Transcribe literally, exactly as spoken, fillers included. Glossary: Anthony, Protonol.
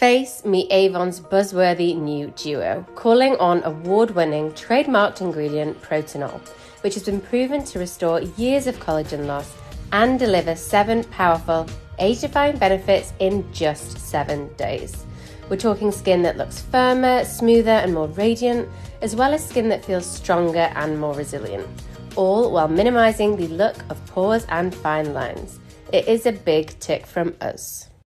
Face me Avon's buzzworthy new duo, calling on award-winning trademarked ingredient Protonol, which has been proven to restore years of collagen loss and deliver seven powerful age-defying benefits in just seven days. We're talking skin that looks firmer, smoother and more radiant, as well as skin that feels stronger and more resilient, all while minimizing the look of pores and fine lines. It is a big tick from us.